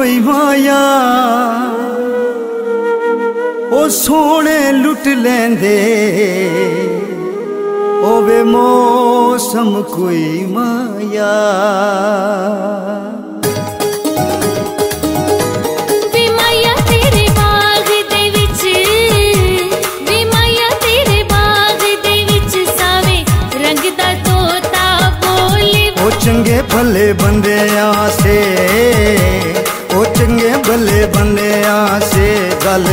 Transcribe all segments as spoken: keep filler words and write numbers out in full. कोई माया ओ सोने लुट लेंदे ओ वे मौसम कोई माया। चंगे भले बंदे आसे ओ चंगे भले बंदे आसे गल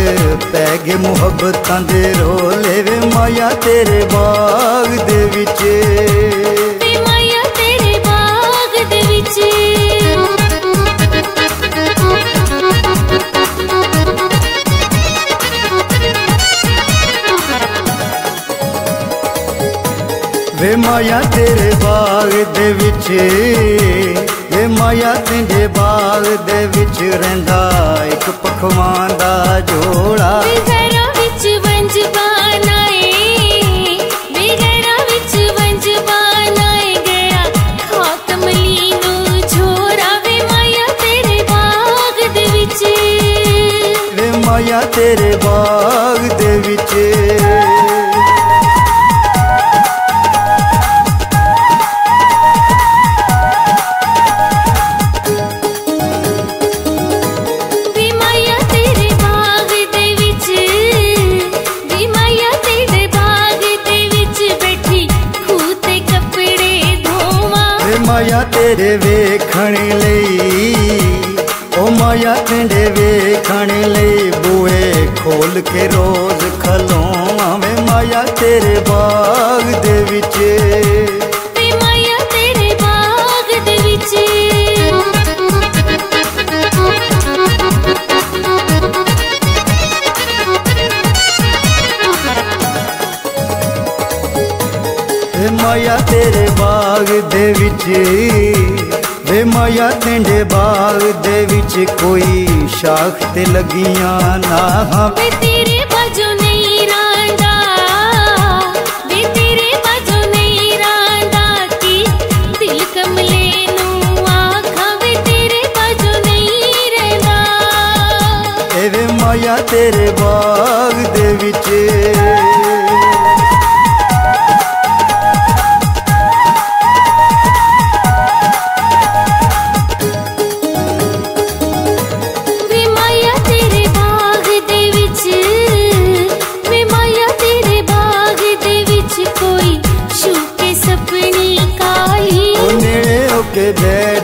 पै गे मुहब्बतां दे रोले वे माया तेरे बाग दे विच। वे माया तेरे बाग दे विच वे माया तेरे बाग दे विच वे माया तेरे बाग दे विच रहिंदा इक पखवान दा जोड़ा बेघरा विच वंज बनाए बेघरा विच वंज बनाए गया खातम लीनो झोरा वे माया तेरे बाग दे विच वे माया तेरे बाग दे विच। माया तेरे वेखण लई ओ माया तेरे वेखण लई बूहे खोल के रोज खलोवां वे माया तेरे बाग दे विच। वे माया तेरे बाग दे विच वे माया तेरे बाग दे विच वे माया तेरे बाग दे विच कोई शाख ते लगियां ना वे तेरे बाजू नहीं रांदा वे तेरे बाजू नहीं रांदा की दिल कमले नू आखा वे तेरे बाजू नहीं रहंदा वे माया तेरे बाग दे विच।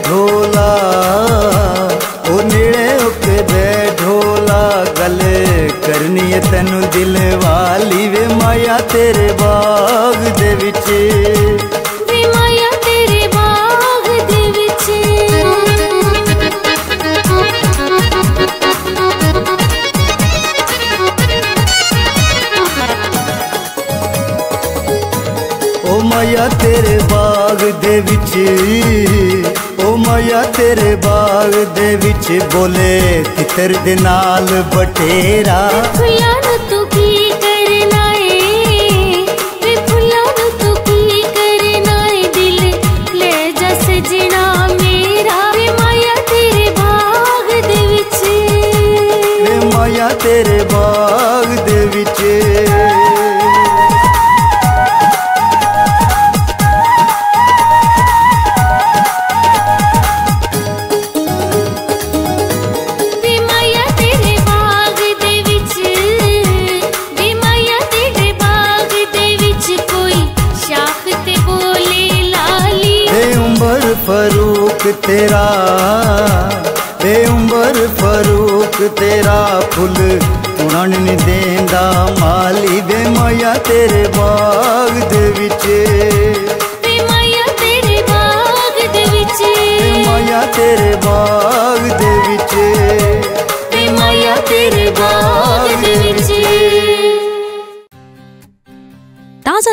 ढोला ओ नीड़े होके बे ढोला गल करनी है तेनू दिल वाली वे माया तेरे बाग दे विच वे माया तेरे बाग दे विच ओ माया तेरे बाग दे विच ओ माया तेरे बाग दे विच बोले तितर दे नाल बटेरा फुलां नू तू की करना ए फुलां नू तू की करना ए दिल ले जा सजना मेरा वे माया तेरे बाग दे विच वे माया तेरे बाग दे विच। फरूक तेरा बे उम्र फरूक तेरा फुल पुराण नहीं देंदा माली बे माया तेरे बाग दे विच बे माया तेरे बाग दे विच बे माया तेरे बाग दे विच बे माया तेरे बाग दे विच। ताज़ा